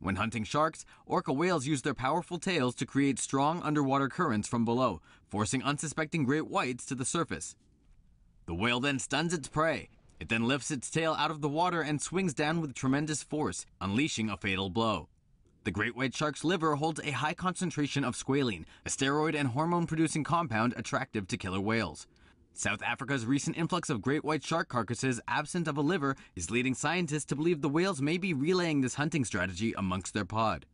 When hunting sharks, orca whales use their powerful tails to create strong underwater currents from below, forcing unsuspecting great whites to the surface. The whale then stuns its prey. It then lifts its tail out of the water and swings down with tremendous force, unleashing a fatal blow. The great white shark's liver holds a high concentration of squalene, a steroid and hormone-producing compound attractive to killer whales. South Africa's recent influx of great white shark carcasses absent of a liver is leading scientists to believe the whales may be relaying this hunting strategy amongst their pod.